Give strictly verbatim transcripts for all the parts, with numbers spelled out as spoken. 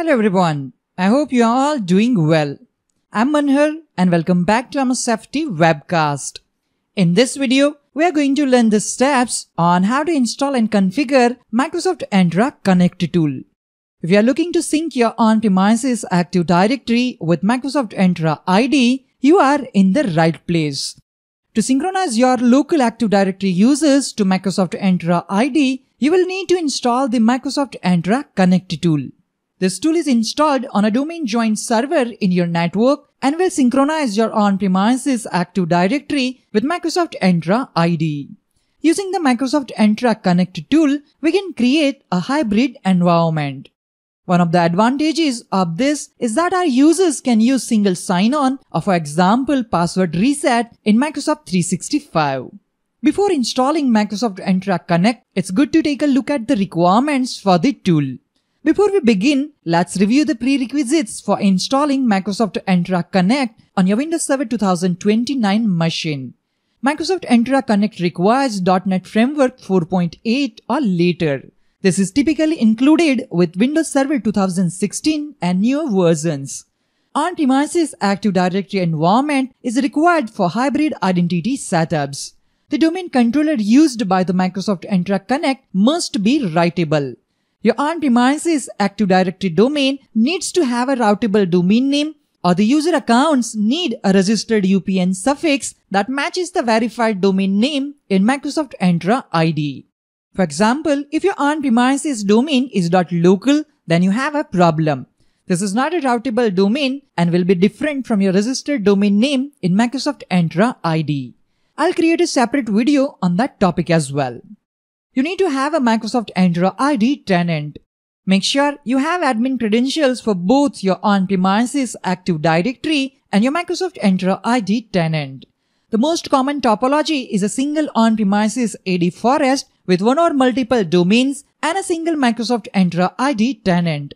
Hello everyone, I hope you are all doing well. I'm Manhal and welcome back to M S F T Webcast. In this video, we are going to learn the steps on how to install and configure Microsoft Entra Connect tool. If you are looking to sync your on-premises Active Directory with Microsoft Entra I D, you are in the right place. To synchronize your local Active Directory users to Microsoft Entra I D, you will need to install the Microsoft Entra Connect tool. This tool is installed on a domain joined server in your network and will synchronize your on-premises Active Directory with Microsoft Entra I D. Using the Microsoft Entra Connect tool, we can create a hybrid environment. One of the advantages of this is that our users can use single sign-on or, for example, password reset in Microsoft three sixty-five. Before installing Microsoft Entra Connect, it's good to take a look at the requirements for the tool. Before we begin, let's review the prerequisites for installing Microsoft Entra Connect on your Windows Server two thousand twenty-nine machine. Microsoft Entra Connect requires dot net Framework four point eight or later. This is typically included with Windows Server two thousand sixteen and newer versions. On-premises Active Directory environment is required for hybrid identity setups. The domain controller used by the Microsoft Entra Connect must be writable. Your on-premises Active Directory domain needs to have a routable domain name, or the user accounts need a registered U P N suffix that matches the verified domain name in Microsoft Entra I D. For example, if your on-premises domain is .local, then you have a problem. This is not a routable domain and will be different from your registered domain name in Microsoft Entra I D. I'll create a separate video on that topic as well. You need to have a Microsoft Entra I D tenant. Make sure you have admin credentials for both your on-premises Active Directory and your Microsoft Entra I D tenant. The most common topology is a single on-premises A D forest with one or multiple domains and a single Microsoft Entra I D tenant.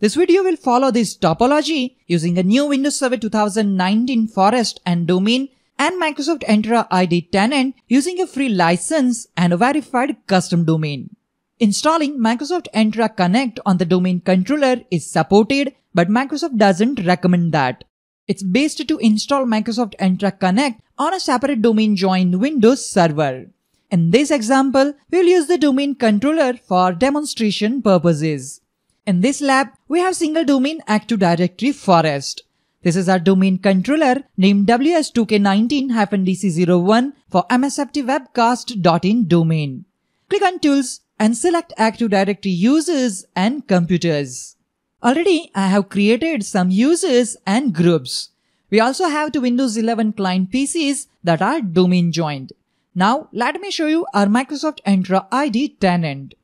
This video will follow this topology using a new Windows Server two thousand nineteen forest and domain and Microsoft Entra I D tenant using a free license and a verified custom domain. Installing Microsoft Entra Connect on the domain controller is supported, but Microsoft doesn't recommend that. It's best to install Microsoft Entra Connect on a separate domain joined Windows Server. In this example, we'll use the domain controller for demonstration purposes. In this lab, we have single domain Active Directory forest. This is our domain controller named W S two K nineteen dash D C zero one for M S F T webcast dot in domain. Click on Tools and select Active Directory Users and Computers. Already I have created some users and groups. We also have two Windows eleven client P Cs that are domain joined. Now let me show you our Microsoft Entra I D tenant.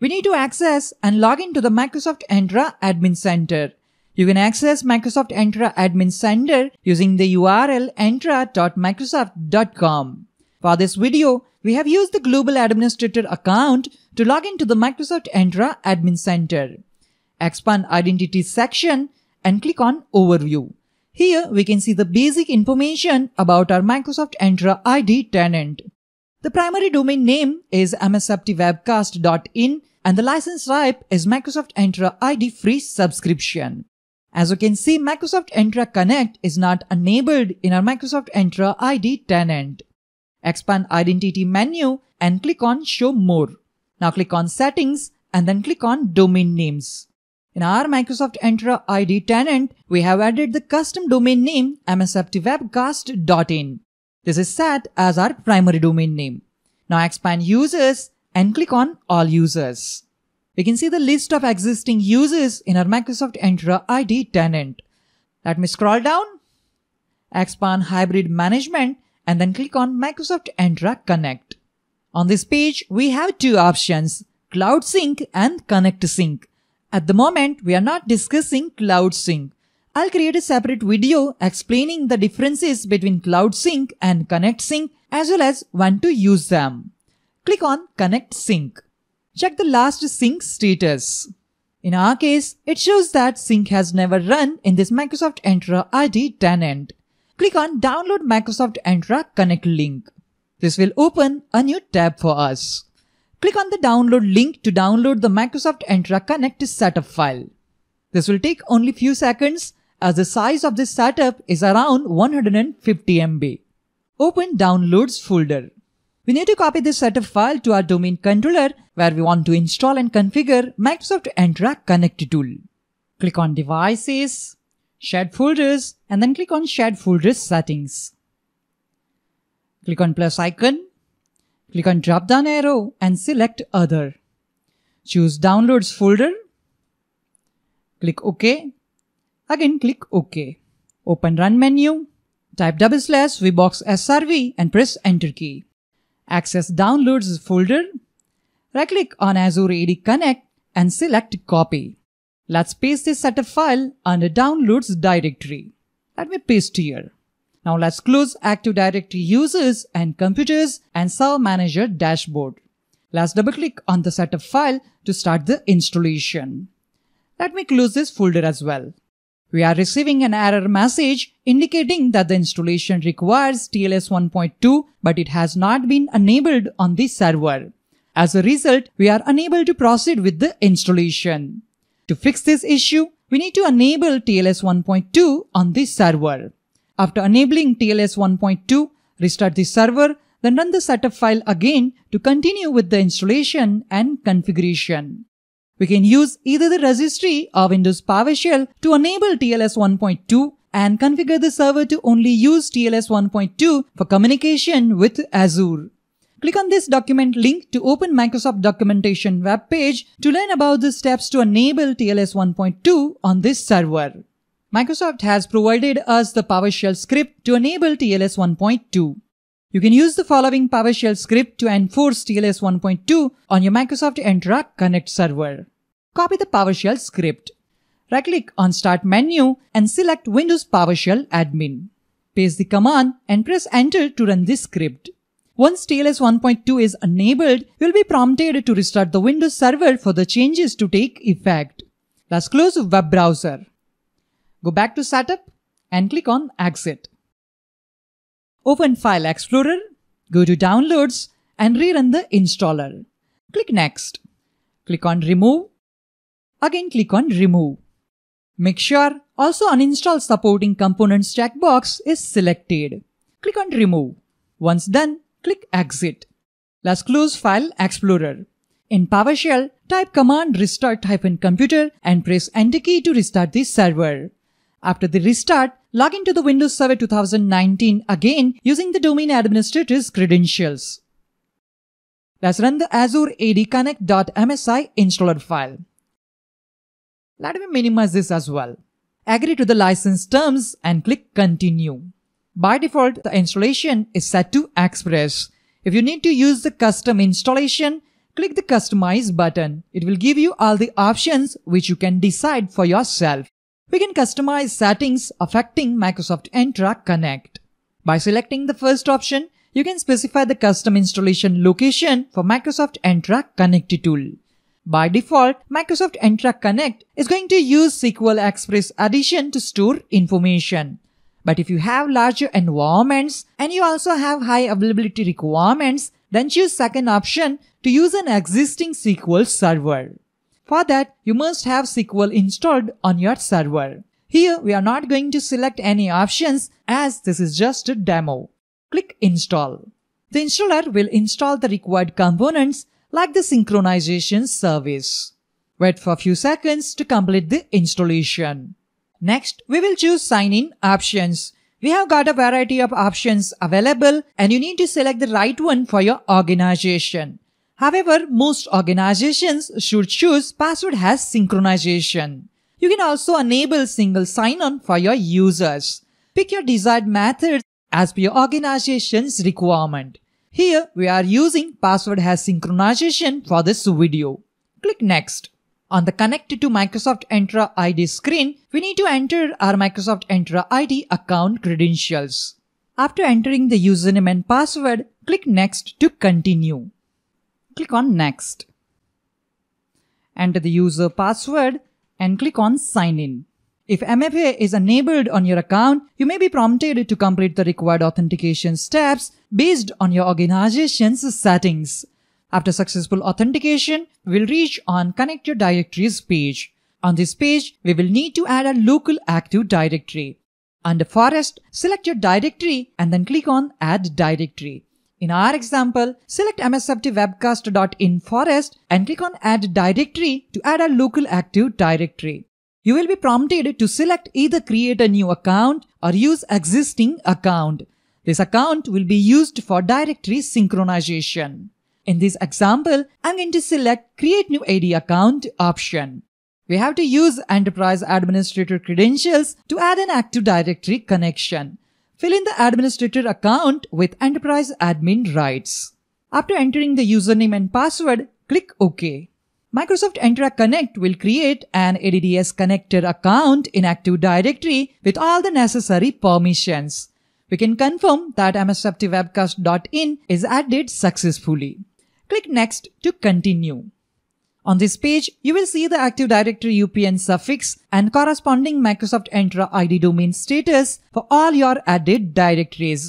We need to access and log into the Microsoft Entra Admin Center. You can access Microsoft Entra Admin Center using the U R L entra dot microsoft dot com. For this video, we have used the Global Administrator account to log into the Microsoft Entra Admin Center. Expand Identity section and click on Overview. Here we can see the basic information about our Microsoft Entra I D tenant. The primary domain name is M S F T webcast dot in and the license type is Microsoft Entra I D free subscription. As you can see, Microsoft Entra Connect is not enabled in our Microsoft Entra I D tenant. Expand Identity menu and click on Show More. Now click on Settings and then click on Domain Names. In our Microsoft Entra I D tenant, we have added the custom domain name M S F T webcast dot in. This is set as our primary domain name. Now expand Users and click on All Users. We can see the list of existing users in our Microsoft Entra I D tenant. Let me scroll down, expand Hybrid Management and then click on Microsoft Entra Connect. On this page, we have two options, Cloud Sync and Connect Sync. At the moment, we are not discussing Cloud Sync. I'll create a separate video explaining the differences between Cloud Sync and Connect Sync as well as when to use them. Click on Connect Sync. Check the last sync status. In our case, it shows that sync has never run in this Microsoft Entra I D tenant. Click on Download Microsoft Entra Connect link. This will open a new tab for us. Click on the download link to download the Microsoft Entra Connect setup file. This will take only few seconds as the size of this setup is around one hundred fifty megabytes. Open Downloads folder. We need to copy this setup file to our domain controller where we want to install and configure Microsoft Entra Connect tool. Click on Devices, Shared Folders and then click on Shared Folders Settings. Click on plus icon, click on drop down arrow and select Other. Choose Downloads folder, click OK, again click OK. Open Run menu, type double slash vbox srv and press Enter key. Access Downloads folder, right click on Azure A D Connect and select Copy. Let's paste this setup file under Downloads directory. Let me paste here. Now let's close Active Directory Users and Computers and Server Manager dashboard. Let's double click on the setup file to start the installation. Let me close this folder as well. We are receiving an error message indicating that the installation requires T L S one point two, but it has not been enabled on the server. As a result, we are unable to proceed with the installation. To fix this issue, we need to enable T L S one point two on the server. After enabling T L S one point two, restart the server, then run the setup file again to continue with the installation and configuration. We can use either the registry or Windows PowerShell to enable T L S one point two and configure the server to only use T L S one point two for communication with Azure. Click on this document link to open Microsoft documentation web page to learn about the steps to enable T L S one point two on this server. Microsoft has provided us the PowerShell script to enable T L S one point two. You can use the following PowerShell script to enforce T L S one point two on your Microsoft Entra Connect server. Copy the PowerShell script. Right-click on Start menu and select Windows PowerShell Admin. Paste the command and press Enter to run this script. Once T L S one point two is enabled, you will be prompted to restart the Windows server for the changes to take effect. Let's close web browser. Go back to Setup and click on Exit. Open File Explorer, go to Downloads and rerun the installer. Click Next. Click on Remove. Again click on Remove. Make sure also Uninstall Supporting Components checkbox is selected. Click on Remove. Once done, click Exit. Let's close File Explorer. In PowerShell, type command restart-computer and press Enter key to restart the server. After the restart, log into the Windows Server two thousand nineteen again using the domain administrator's credentials. Let's run the Azure A D Connect.msi installer file. Let me minimize this as well. Agree to the license terms and click Continue. By default, the installation is set to Express. If you need to use the custom installation, click the Customize button. It will give you all the options which you can decide for yourself. We can customize settings affecting Microsoft Entra Connect. By selecting the first option, you can specify the custom installation location for Microsoft Entra Connect tool. By default, Microsoft Entra Connect is going to use S Q L Express Edition to store information. But if you have larger environments and you also have high availability requirements, then choose second option to use an existing S Q L server. For that, you must have S Q L installed on your server. Here, we are not going to select any options as this is just a demo. Click Install. The installer will install the required components like the synchronization service. Wait for a few seconds to complete the installation. Next, we will choose Sign In options. We have got a variety of options available and you need to select the right one for your organization. However, most organizations should choose password has synchronization. You can also enable single sign-on for your users. Pick your desired method as per your organization's requirement. Here, we are using password has synchronization for this video. Click Next. On the Connect to Microsoft Entra I D screen, we need to enter our Microsoft Entra I D account credentials. After entering the username and password, click Next to continue. Click on Next. Enter the user password and click on Sign In. If M F A is enabled on your account, you may be prompted to complete the required authentication steps based on your organization's settings. After successful authentication, we'll reach on Connect Your Directories page. On this page, we will need to add a local Active Directory. Under Forest, select your directory and then click on Add Directory. In our example, select m s f t webcast dot in Forest and click on Add Directory to add a local Active Directory. You will be prompted to select either create a new account or use existing account. This account will be used for directory synchronization. In this example, I'm going to select Create New A D Account option. We have to use Enterprise Administrator credentials to add an Active Directory connection. Fill in the administrator account with Enterprise Admin rights. After entering the username and password, click OK. Microsoft Entra Connect will create an A D D S Connector account in Active Directory with all the necessary permissions. We can confirm that m s f t webcast dot in is added successfully. Click Next to continue. On this page, you will see the Active Directory U P N suffix and corresponding Microsoft Entra I D domain status for all your added directories.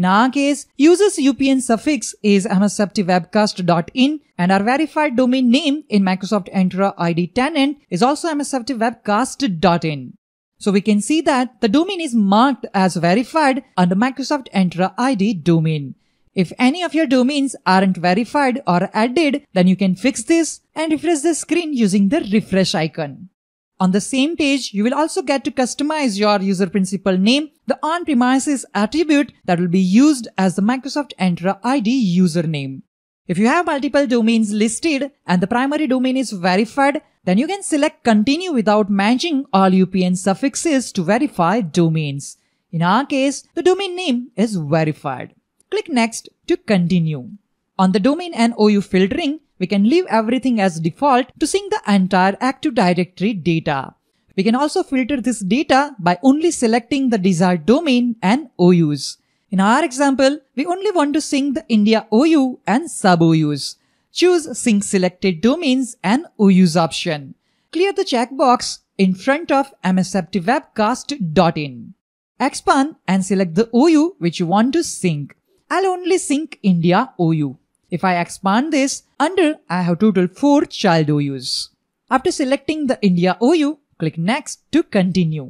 In our case, users U P N suffix is m s f t webcast dot in and our verified domain name in Microsoft Entra I D tenant is also m s f t webcast dot in. So we can see that the domain is marked as verified under Microsoft Entra I D domain. If any of your domains aren't verified or added, then you can fix this and refresh the screen using the refresh icon. On the same page, you will also get to customize your user principal name, the on-premises attribute that will be used as the Microsoft Entra I D username. If you have multiple domains listed and the primary domain is verified, then you can select Continue without matching all U P N suffixes to verify domains. In our case, the domain name is verified. Click Next to continue. On the domain and O U filtering, we can leave everything as default to sync the entire Active Directory data. We can also filter this data by only selecting the desired domain and O Us. In our example, we only want to sync the India O U and sub O Us. Choose Sync Selected Domains and O Us option. Clear the checkbox in front of m s f t webcast dot in. Expand and select the O U which you want to sync. I'll only sync India O U. If I expand this, under I have total four child O Us. After selecting the India O U, click Next to continue.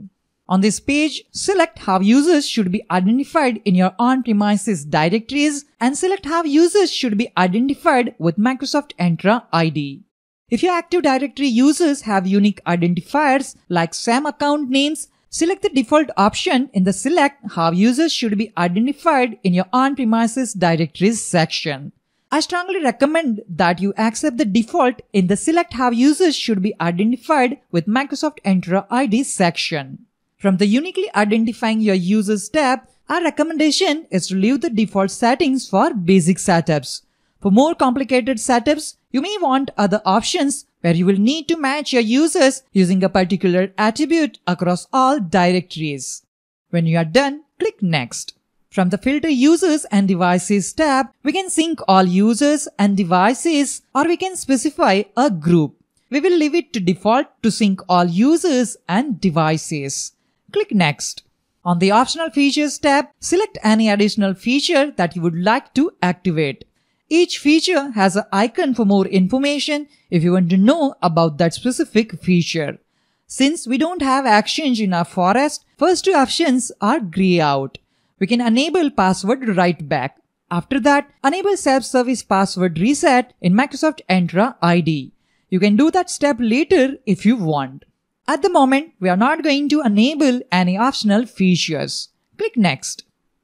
On this page, select how users should be identified in your on-premises directories and select how users should be identified with Microsoft Entra I D. If your Active Directory users have unique identifiers like SAM account names, select the default option in the Select How Users Should Be Identified in your On-Premises Directories section. I strongly recommend that you accept the default in the Select How Users Should Be Identified with Microsoft Entra I D section. From the Uniquely Identifying Your Users tab, our recommendation is to leave the default settings for basic setups. For more complicated setups, you may want other options where you will need to match your users using a particular attribute across all directories. When you are done, click Next. From the Filter Users and Devices tab, we can sync all users and devices, or we can specify a group. We will leave it to default to sync all users and devices. Click Next. On the Optional Features tab, select any additional feature that you would like to activate. Each feature has an icon for more information if you want to know about that specific feature. Since we don't have Exchange in our Forest, first two options are grey out. We can enable password write back. After that, enable self-service password reset in Microsoft Entra I D. You can do that step later if you want. At the moment, we are not going to enable any optional features. Click Next.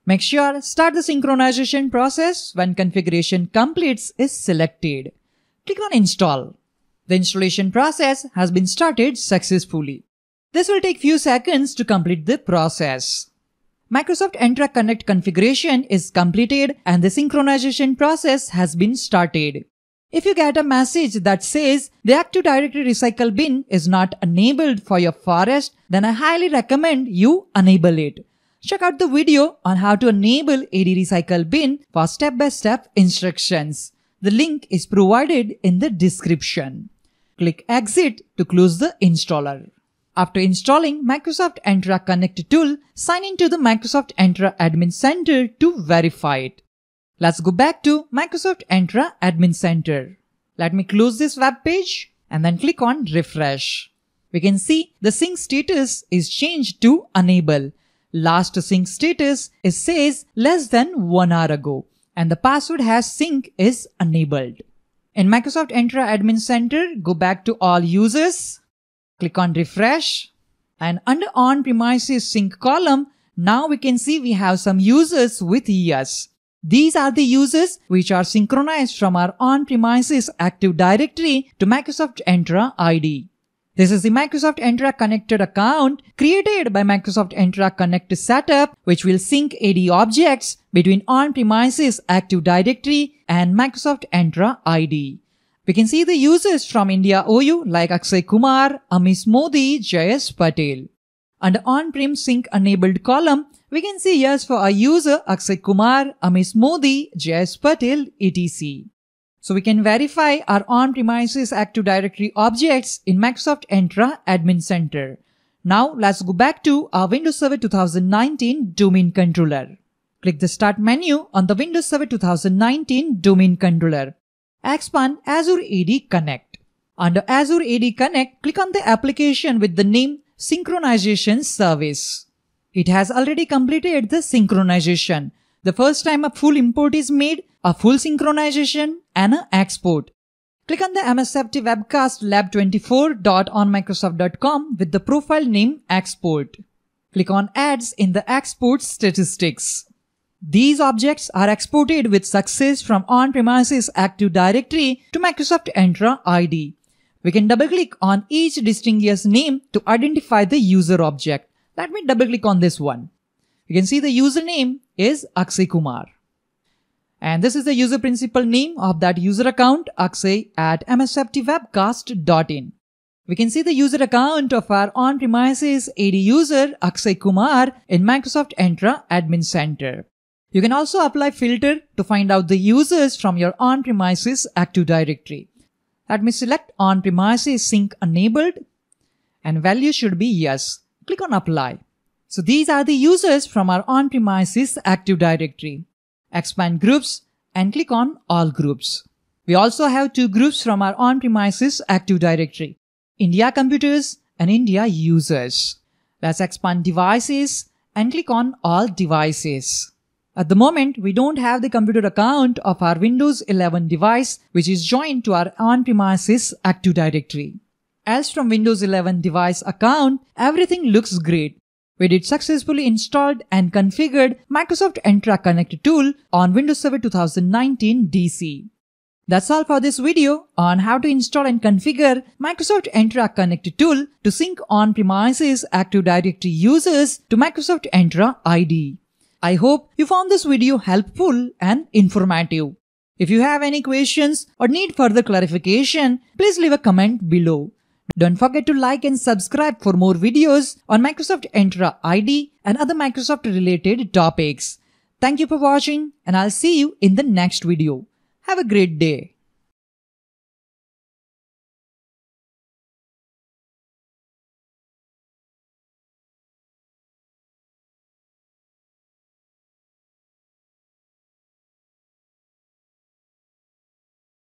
Make sure Start the synchronization process when Configuration Completes is selected. Click on Install. The installation process has been started successfully. This will take few seconds to complete the process. Microsoft Entra Connect configuration is completed and the synchronization process has been started. If you get a message that says the Active Directory Recycle Bin is not enabled for your Forest, then I highly recommend you enable it. Check out the video on how to enable A D Recycle Bin for step-by-step instructions. The link is provided in the description. Click Exit to close the installer. After installing Microsoft Entra Connect tool, sign into the Microsoft Entra Admin Center to verify it. Let's go back to Microsoft Entra Admin Center. Let me close this web page and then click on Refresh. We can see the sync status is changed to enable. Last sync status is says less than one hour ago and the password has sync is enabled. In Microsoft Entra Admin Center, go back to all users, click on refresh, and under on-premises sync column, now we can see we have some users with E S. These are the users which are synchronized from our on-premises Active Directory to Microsoft Entra I D. This is the Microsoft Entra Connected account created by Microsoft Entra Connect setup, which will sync A D objects between on-premises Active Directory and Microsoft Entra I D. We can see the users from India O U like Akshay Kumar, Amit Modi, Jai Patel. Under on-prem sync enabled column, we can see yes for our user Akshay Kumar, Amit Modi, Jai Patel, et cetera. So we can verify our on-premises Active Directory objects in Microsoft Entra Admin Center. Now let's go back to our Windows Server twenty nineteen Domain Controller. Click the Start menu on the Windows Server twenty nineteen Domain Controller. Expand Azure A D Connect. Under Azure A D Connect, click on the application with the name Synchronization Service. It has already completed the synchronization. The first time a full import is made, a full synchronization and an export. Click on the M S F T Webcast lab twenty-four dot on microsoft dot com with the profile name Export. Click on Adds in the Export Statistics. These objects are exported with success from on-premises Active Directory to Microsoft Entra I D. We can double-click on each distinguished name to identify the user object. Let me double-click on this one. You can see the username is Akshay Kumar. And this is the user principal name of that user account, akshay at msftwebcast.in. We can see the user account of our on-premises A D user, Akshay Kumar, in Microsoft Entra Admin Center. You can also apply filter to find out the users from your on-premises Active Directory. Let me select on-premises sync enabled and value should be yes. Click on apply. So these are the users from our on-premises Active Directory. Expand groups and click on all groups. We also have two groups from our on-premises Active Directory, India Computers and India Users. Let's expand devices and click on all devices. At the moment, we don't have the computer account of our Windows eleven device which is joined to our on-premises Active Directory. As from Windows eleven device account, everything looks great. We did successfully installed and configured Microsoft Entra Connect tool on Windows Server twenty nineteen D C. That's all for this video on how to install and configure Microsoft Entra Connect tool to sync on-premises Active Directory users to Microsoft Entra I D. I hope you found this video helpful and informative. If you have any questions or need further clarification, please leave a comment below. Don't forget to like and subscribe for more videos on Microsoft Entra I D and other Microsoft related topics. Thank you for watching and I'll see you in the next video. Have a great day.